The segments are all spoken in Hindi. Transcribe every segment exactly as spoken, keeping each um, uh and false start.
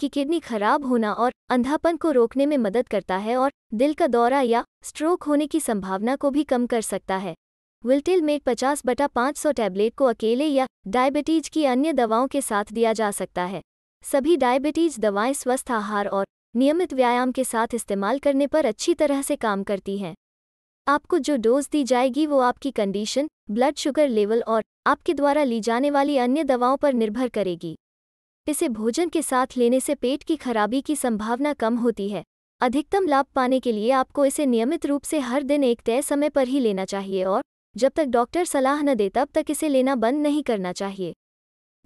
कि किडनी खराब होना और अंधापन को रोकने में मदद करता है और दिल का दौरा या स्ट्रोक होने की संभावना को भी कम कर सकता है। विल्टेल-मेट पचास बटा पाँच सौ टैबलेट को अकेले या डायबिटीज की अन्य दवाओं के साथ दिया जा सकता है। सभी डायबिटीज दवाएं स्वस्थ आहार और नियमित व्यायाम के साथ इस्तेमाल करने पर अच्छी तरह से काम करती हैं। आपको जो डोज दी जाएगी वो आपकी कंडीशन, ब्लड शुगर लेवल और आपके द्वारा ली जाने वाली अन्य दवाओं पर निर्भर करेगी। इसे भोजन के साथ लेने से पेट की खराबी की संभावना कम होती है। अधिकतम लाभ पाने के लिए आपको इसे नियमित रूप से हर दिन एक तय समय पर ही लेना चाहिए और जब तक डॉक्टर सलाह न दे तब तक इसे लेना बंद नहीं करना चाहिए।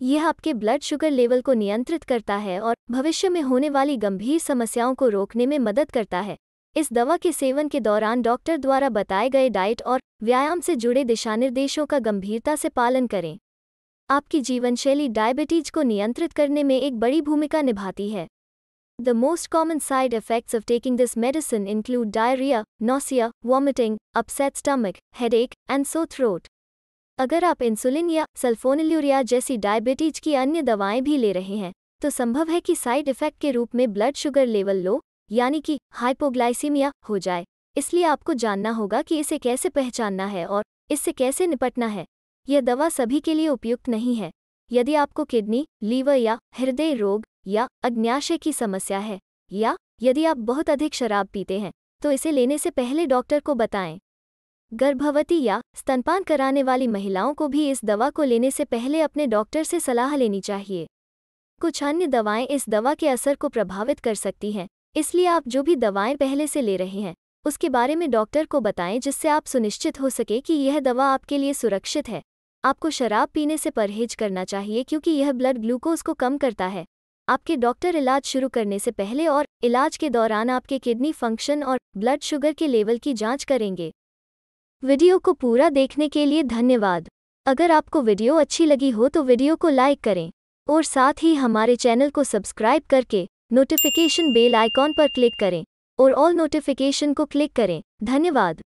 यह आपके ब्लड शुगर लेवल को नियंत्रित करता है और भविष्य में होने वाली गंभीर समस्याओं को रोकने में मदद करता है। इस दवा के सेवन के दौरान डॉक्टर द्वारा बताए गए डाइट और व्यायाम से जुड़े दिशानिर्देशों का गंभीरता से पालन करें। आपकी जीवनशैली डायबिटीज को नियंत्रित करने में एक बड़ी भूमिका निभाती है। The most common side effects of taking this medicine include diarrhoea, nausea, vomiting, upset stomach, headache and sore throat. अगर आप इंसुलिन या सल्फोनिलयूरिया जैसी डायबिटीज की अन्य दवाएं भी ले रहे हैं तो संभव है कि साइड इफेक्ट के रूप में ब्लड शुगर लेवल लो यानी कि हाइपोग्लाइसीमिया हो जाए। इसलिए आपको जानना होगा कि इसे कैसे पहचानना है और इससे कैसे निपटना है। यह दवा सभी के लिए उपयुक्त नहीं है। यदि आपको किडनी, लीवर या हृदय रोग या अग्न्याशय की समस्या है या यदि आप बहुत अधिक शराब पीते हैं तो इसे लेने से पहले डॉक्टर को बताएं। गर्भवती या स्तनपान कराने वाली महिलाओं को भी इस दवा को लेने से पहले अपने डॉक्टर से सलाह लेनी चाहिए। कुछ अन्य दवाएं इस दवा के असर को प्रभावित कर सकती हैं, इसलिए आप जो भी दवाएं पहले से ले रहे हैं उसके बारे में डॉक्टर को बताएं जिससे आप सुनिश्चित हो सके कि यह दवा आपके लिए सुरक्षित है। आपको शराब पीने से परहेज करना चाहिए क्योंकि यह ब्लड ग्लूकोज को कम करता है। आपके डॉक्टर इलाज शुरू करने से पहले और इलाज के दौरान आपके किडनी फंक्शन और ब्लड शुगर के लेवल की जांच करेंगे। वीडियो को पूरा देखने के लिए धन्यवाद। अगर आपको वीडियो अच्छी लगी हो तो वीडियो को लाइक करें और साथ ही हमारे चैनल को सब्सक्राइब करके नोटिफिकेशन बेल आइकॉन पर क्लिक करें और ऑल नोटिफिकेशन को क्लिक करें। धन्यवाद।